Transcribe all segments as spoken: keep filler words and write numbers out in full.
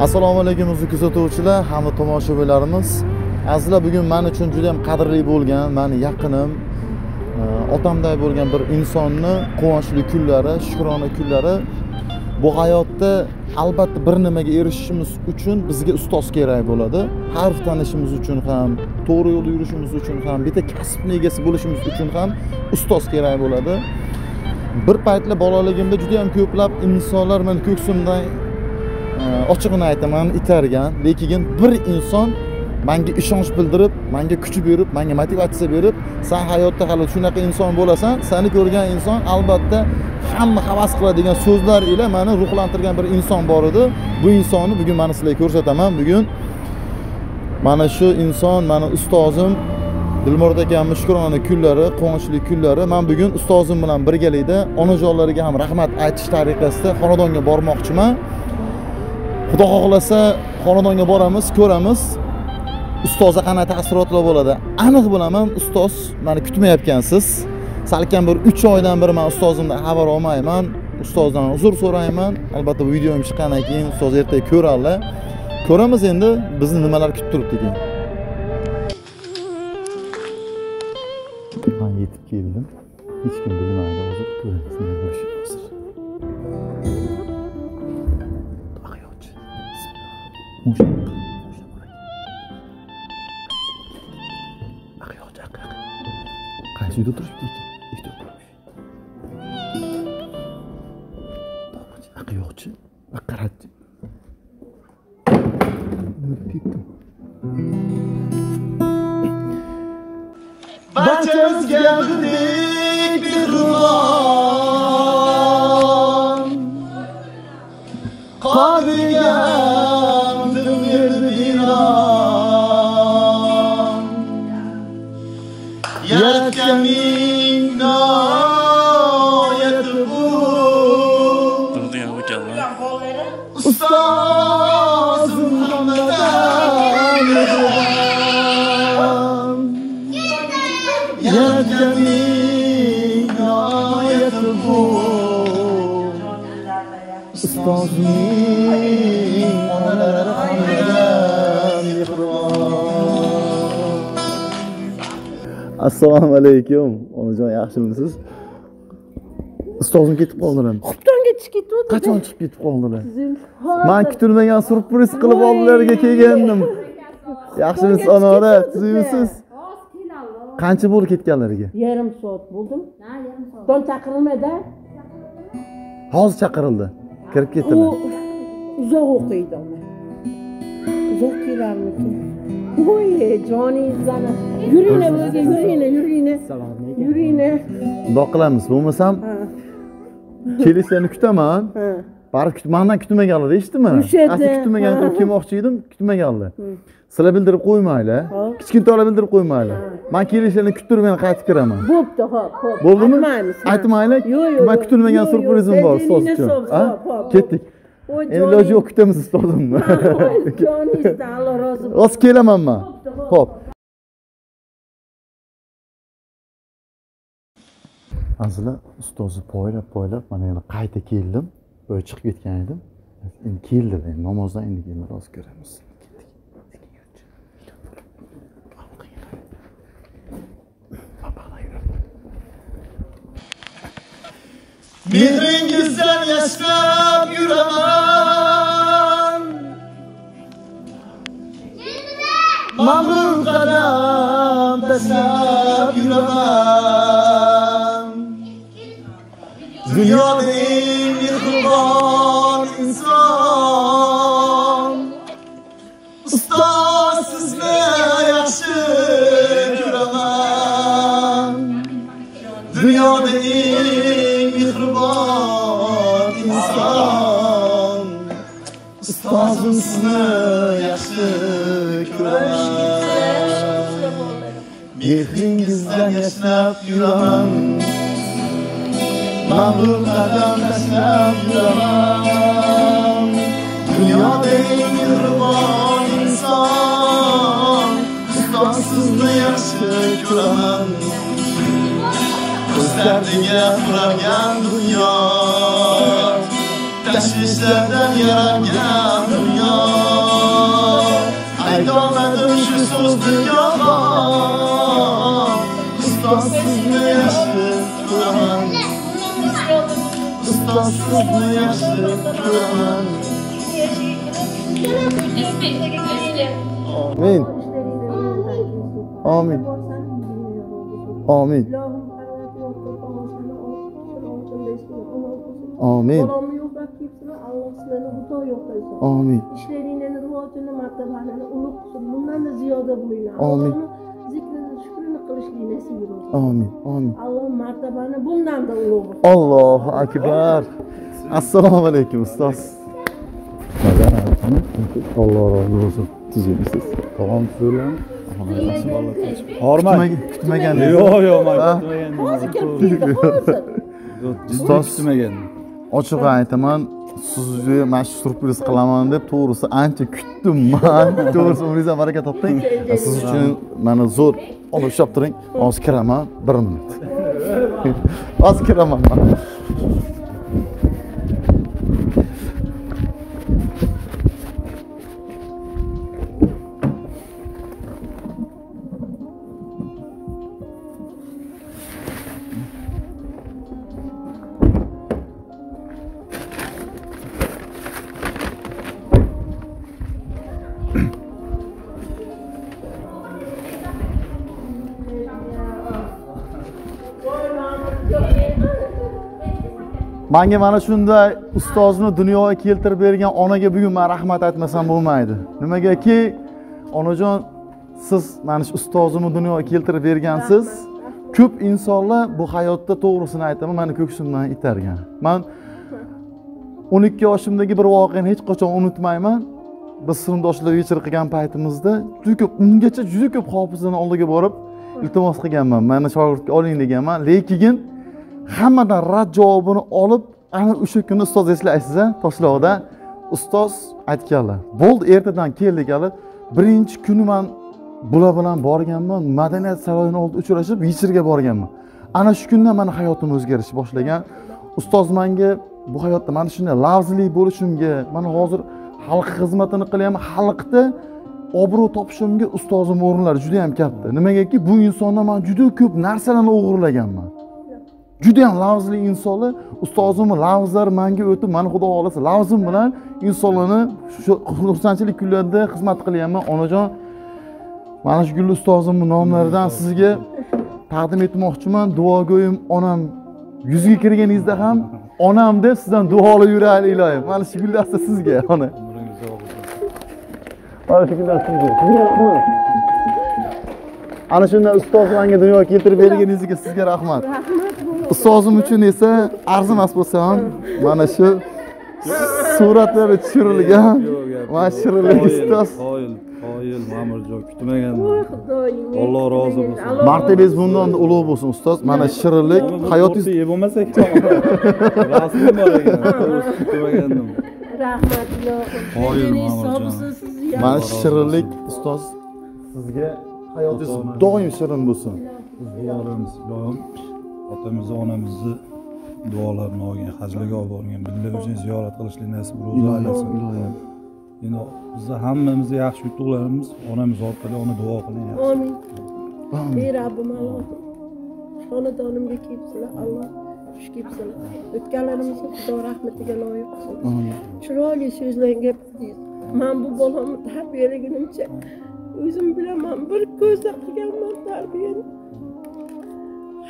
Assalomu alaykum aziz kuzatuvchilar, hamma tomoshabinlarimiz. Azizlar, bugun men uchun juda ham qadrli bo'lgan, meni yaqinim, otamday bo'lgan bir insonni quvonchli kunlari, shukrona kunlari. Bu hayotda albatta bir nimaga erishishimiz uchun bizga ustoz kerak bo'ladi. Harf tanishimiz uchun ham, to'g'ri yo'lda yurishimiz uchun ham, bitta kasbning egasi bo'lishimiz uchun ham ustoz kerak bo'ladi. Bir paytlar bolaligimda juda ham ko'plab insonlar meni ko'ksimdan ochiqni aytaman, itargan, lekin bir inson menga ishonch bildirib, menga kuch berib, menga motivatsiya berib, sen hayotda hali shunaqa inson bo'lasan, seni ko'rgan inson albatta hamma havas qiladigan so'zlar ila meni ruhlantirgan bir inson bor edi. Bu insonni bugun men sizlarga ko'rsataman. Bugun mana shu inson, meni ustozim Dilmurod akamning shukrona kunlari, quvonchli kunlari. Men bugun ustozim bilan birgalikda onajonlarga ham rahmat aytish tariqasida xonadonga bormoqchiman. Xudo xohlasa xonadonga boramiz, ko'ramiz ustoza qanday ta'sirotlar bo'ladi. Aniq bilaman, ustoz meni kutmayotgansiz. Salkam bir uch oydan beri men ustozimdan xabar olmayman. Ustozdan uzr so'rayman. Albatta bu videom chiqqandan keyin ustoz ertaga ko'rarlar. Ko'ramiz endi bizni nimalar kutib turibdi degan. Men yetib keldim. Hech kim bilmaydi, hozir ko'ramiz nima bo'lishini hozir. Mushak, mushak bor. Akıyor, akıyor. Qaysi uyda turibdi ekan? Ikkita bo'lmiş. Taqchi, akıyorchi, aqaratchi. Barchamiz geldik bir ruhon. Qabriga Yaratganning noyati bu. Turdigan hocalar. Ustoz Muhammad Alim. Yaratganning noyati bu. Ustozning onalari qonidan mehriban. Assalomu alaykum. Onajon, yaxshimisiz? Ustozim ketib qoldilar. Xubtonga chiqib ketdi. Qachon chiqib ketib qoldilar? Men kutilmagan surpriz qilib oldilarga kelgandim. Yaxshimisiz onora? Tuzimsiz? Qancha bo'lib ketganlariga? Yarim soat bo'ldim. Ha, yarim soat. Don chaqirilmadi. Hozir chaqirildi. Kirib ketdilar. Uzoq o'qiydi ona. Uzoq kelarmikin. Voy, joning zana. Yurine, yurine, yurine. Yurine. Doq qilamiz, bo'lmasam. Kelishlarni kutaman. Ha. Barib kutmandan kutmaganlar, eshitdimi? Asli kutmagan deb kelmoqchi edim, kutmaganlar. Sizlar bildirib qo'ymanglar. Kichkintoylar bildirib qo'ymanglar. Men kelishlarni kuttirib qaytib kiraman. Bo'pti, xo'p, xo'p. Bo'ldimi? Aytmanglar. Men kutilmagan surprizim bor, so'z uchun. Ketdik. Endi yo'q, kutamiz ustozimni. Joningizdan Allah rozi bo'lsin. Hozir kelaman men. Xo'p. Azizlar, ustozi poylab-poylab mana yana qayta keldim. Bo'y chiqib ketgan edim. Endi keldi, endi namozdan endi keldi, rozi ko'ramiz. Mehringizden yaşam yüremem. Mahrum kadam taşlap yüremem. Dünyanın bir kurban insan. Usta sizle yaşlı yüremem. Dünyanın Ustazım sınır yaşlı küremem. Mehringizden yaşlap yüremem. Mahrum kadam yaşlap yüremem. Dünyada en kırban insan. Ustazsızlı yaşlı küremem. Özlerden yapragan dünya. Tashvishlardan yarangan dunyo. sözlü yalan, ıslatsız mı yaşlı Kur'an, ıslatsız mı yaşlı Kur'an. Amin. Amin. Amin. Amin. Amin. İşlerini, ruhunu, martabalarını unutsun. Bundan da ziyade bulunlar. Amin. Zikrini, şükrünü kılışını nasip etsin. Amin. Amin. Allah'ın martabalarını bundan da ulug. Allahu akbar. Assalamu aleyküm ustaz. Allah razı olsun. Düzgünsüz. Tamam söyleyeyim. Hormat. Kutma geldi. Yok yok, kutma geldi. Hozir keldi, hozir. Ustaz kutma geldi. Ochiq aytaman, sizni mana shu surpriz qilaman deb to'g'risi ancha kutdim men. To'g'risi umringizdan baraka toping. Siz uchun meni zo'r olishib turing. Hozir kiraman bir minut. Hozir kiraman. Menga mana shunday ustozni dunyoga keltirib bergan onaga bugun men rahmat aytmasam bo'lmaydi. Nimagaki, onajon, siz mana shu ustozimni dunyoga keltirib bergansiz. Ko'p insonlar bu hayotda to'g'risini aytaman, meni ko'ksimdan itargan. Men o'n ikki yoshimdagi bir voqeani hech qachon unutmayman. Biz sinfdoshlar vechir qilgan paytimizda juda ko'p, ungacha juda ko'p hofizlarning oldiga borib iltimos qilganman. Meni shogirdga oling deganman, lekin hammadan rad javobini olib, ana o'sha kuni ustoz eslaysiz a, Toshloqda ustoz aytganlar. Bo'ldi, ertadan keldik hali. Birinchi kuni men bular bilan borganman, Madaniyat saroyini olib uchrashib, Yechirga borganman. Ana shu kundan meni hayotim o'zgarishi boshlagan. Ustoz menga bu hayotda mana shunday lavzli bo'lishimga, mana hozir xalq xizmatini qilyapman, xalqda obro' topishimga ustozim o'rinlari juda ham katta. Nimagaki, bu insondan men juda ko'p narsalarni o'g'irlaganman. Juda ham lavzli insonlar, ustozimning lavzlari menga o'tib, meni Xudo xolasa lavzim bilan insonlarni shu xursandchilik kunlarida xizmat qilyapman. Onajon, mana shu gulli ustozimning nomlaridan sizga taqdim etmoqchiman. Duogo'yim onam, yuzga kirganingizda ham onam deb sizdan duo olib yuraylik iloyim. Mana shu gullar sizga, ona. Mana shu gullar sizga. Ana shunday ustoz menga dunyoga keltirib berganingizga sizga rahmat. Ustozim uchun esa arzimas bo'lsa ham mana shu suratlari tushirilgan va shirinlik ustoz. Qoyil, qoyil, Ma'murjon kutmaganman. Alloh rozi bo'lsin. Martabangiz bundan da ulug' bo'lsin ustoz. Mana shirinlik hayotingiz yeb bo'lmasa ekan. Rasmi bor ekan. Kutmagandim. Rahmat ilohim. Qoyil, Ma'murjon. Mana shirinlik ustoz sizga hayotingiz doim shirin bo'lsin. Duolarimiz doim otamizni, onamizni duolarini olgan, hajlarga olib borgan, birga o'zini ziyorat qilishlik nasib bo'lsin. Endi bizning hammamizning yaxshi yutuqlarimiz onamiz orqali, ona duo qiling. Amin. Ey Rabbim, Alloh xonadonimga kelibsizlar, Alloh xush kelibsizlar. O'tganlarimizni Xudo rahmatiga loyiq qilsin. Amin. Chiroyli so'zlarga aytdingiz. Men bu bolamni tarbiyalaganimcha o'zim bilaman, bir ko'zda qilganman tarbiyani.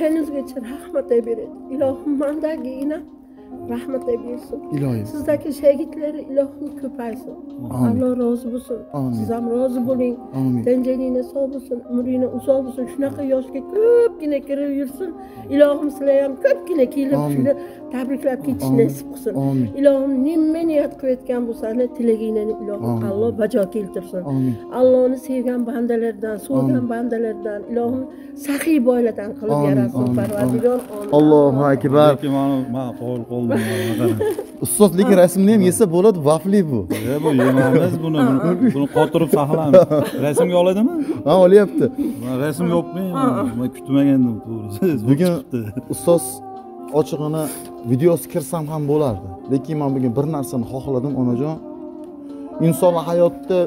Henüzgacha rahmat aytib, ilohim mendagi ina rahmat aytsin. İlohim. Sizdagi shogirdlari ilohim ko'paysin. Alloh rozi bo'lsin. Siz ham rozi bo'ling. Tanjangina sog' bo'lsin, umringiz uzoq bo'lsin. Shunaqa yoshga ko'pgina kirib yursin. Ilohim sizlar ham ko'pgina kelib shuni tabriklab ketishni nasib qilsin. Ilohim nima niyat qilayotgan bo'lsangiz, tilagingizni ilohim Alloh bajo keltirsin. Allohni sevgan bandalardan, so'ygan bandalardan ilohim saxiy boylardan qilib yaratsin. Parvardigor olam. Allohu akbar. Men qo'l qo'ldim. Ustoz lekin rasmni ham yesa bo'ladi, vafli bu. Yo'q, bu yemamiz buni. Buni qotirib saqlaymiz. Rasmga oladimi? Ha, olyapti. Men rasm yopmayman. Men kutmagandim to'g'risi. Bugun ustoz ochig'ini videosi kirsam ham bo'lardi. Lekin men bugun bir narsani xohladim, onajon. Insonlar hayotda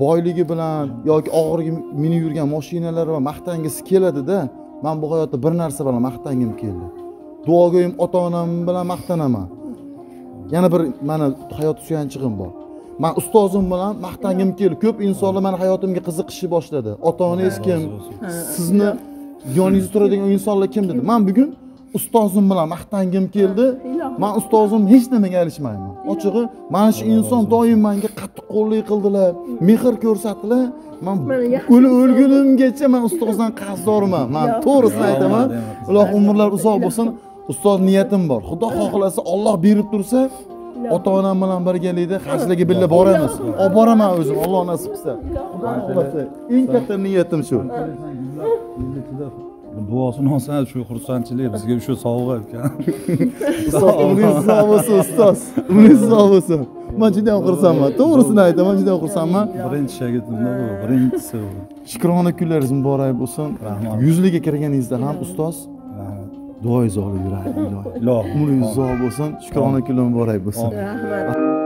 boyligi bilan yoki og'irgi minib yurgan mashinalar va maqtangisi keladi-da. Men bu hayotda bir narsa bilan maqtangim keldi. Duogo'yim ota-onam bilan maqtanaman. Yana bir meni hayot suyanchig'im bor. Men ustozim bilan maqtangim keldi. Ko'p insonlar meni hayotimga qiziqishni boshladi. Ota-onangiz kim? Sizni yoningizda turadigan insonlar kim dedi. Men bugun ustozim bilan maqtangim keldi. Men ustozim hech nimaga alishmayman. Ochig'i, mana shu inson doim menga qattiqqo'llik qildilar, mehr ko'rsatdilar. Men o'lgunimgacha men ustozdan qarzdorman. Men to'g'risini aytaman. Alloh umrlar uzoq bo'lsin. Ustoz niyatim bor. Xudo xohlasa, Alloh berib tursa, ota-onam bilan birgalikda hajlarga birga boramiz. Olib boraman o'zim, Alloh nasib qilsa. Xudo xohlasa, eng katta niyatim shu. Duosini olsangiz shu xursandchilik bizga shu sovg'a ekan. Ustoz, umringiz sog' bo'lsin ustoz. Umringiz sog' bo'lsin. Men juda ham xursandman. To'g'risini aytaman, juda ham xursandman. Birinchi shogirdimda bu, birinchisi. Shukrona kunlaringiz muborak bo'lsin. Rahmat. yuz liga kirganingizda ham ustoz, duoingiz olib yuradi. Iloh, umringiz sog' bo'lsin. Shukrona kunlar muborak bo'lsin. Rahmat.